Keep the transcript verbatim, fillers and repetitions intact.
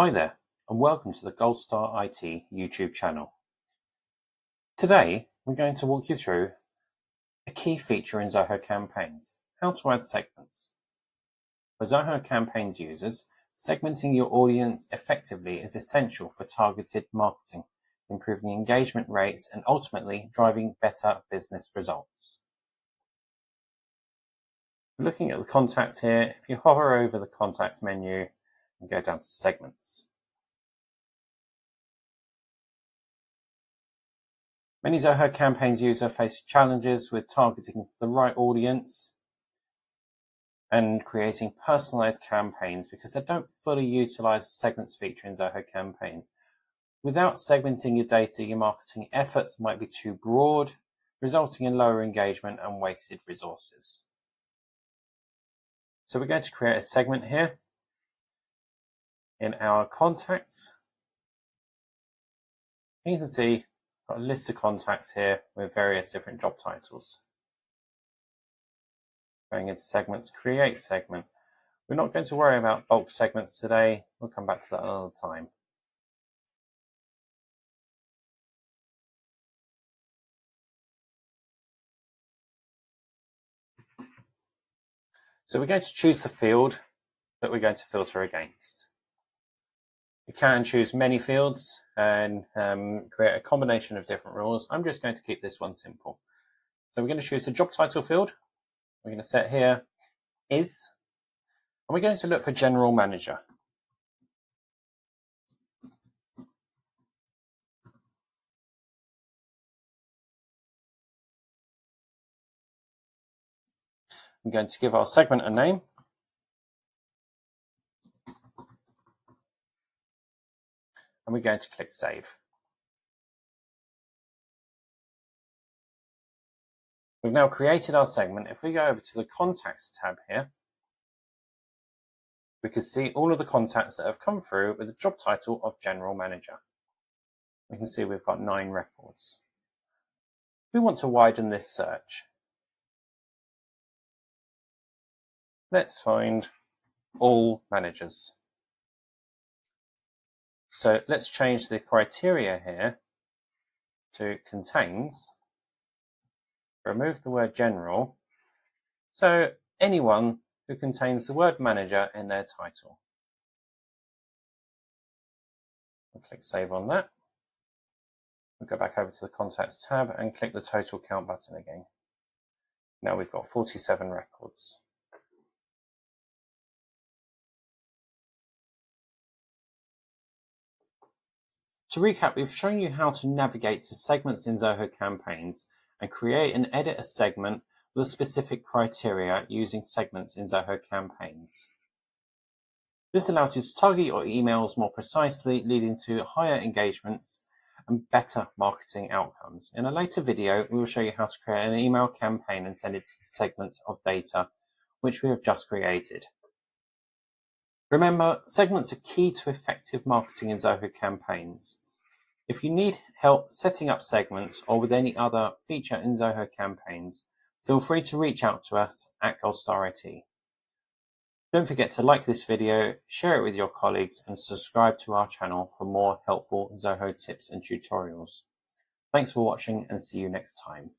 Hi there, and welcome to the Goldstar I T YouTube channel. Today, we're going to walk you through a key feature in Zoho Campaigns, how to add segments. For Zoho Campaigns users, segmenting your audience effectively is essential for targeted marketing, improving engagement rates, and ultimately driving better business results. Looking at the contacts here, if you hover over the contacts menu, and go down to segments. Many Zoho Campaigns users face challenges with targeting the right audience and creating personalized campaigns because they don't fully utilize the segments feature in Zoho Campaigns. Without segmenting your data, your marketing efforts might be too broad, resulting in lower engagement and wasted resources. So we're going to create a segment here. In our contacts, you can see I've got a list of contacts here with various different job titles. Going into segments, create segment. We're not going to worry about bulk segments today. We'll come back to that another time. So we're going to choose the field that we're going to filter against. You can choose many fields and um, create a combination of different rules. I'm just going to keep this one simple. So we're going to choose the job title field. We're going to set here is, and we're going to look for general manager. I'm going to give our segment a name. And we're going to click save. We've now created our segment. If we go over to the contacts tab here, we can see all of the contacts that have come through with the job title of general manager. We can see we've got nine records. We want to widen this search. Let's find all managers. So let's change the criteria here to contains, remove the word general, so anyone who contains the word manager in their title. I'll click save on that. We'll go back over to the contacts tab and click the total count button again. Now we've got forty-seven records. To recap, we've shown you how to navigate to segments in Zoho Campaigns and create and edit a segment with a specific criteria using segments in Zoho Campaigns. This allows you to target your emails more precisely, leading to higher engagements and better marketing outcomes. In a later video, we will show you how to create an email campaign and send it to the segments of data which we have just created. Remember, segments are key to effective marketing in Zoho Campaigns. If you need help setting up segments or with any other feature in Zoho Campaigns, feel free to reach out to us at Goldstar I T. Don't forget to like this video, share it with your colleagues, and subscribe to our channel for more helpful Zoho tips and tutorials. Thanks for watching, and see you next time.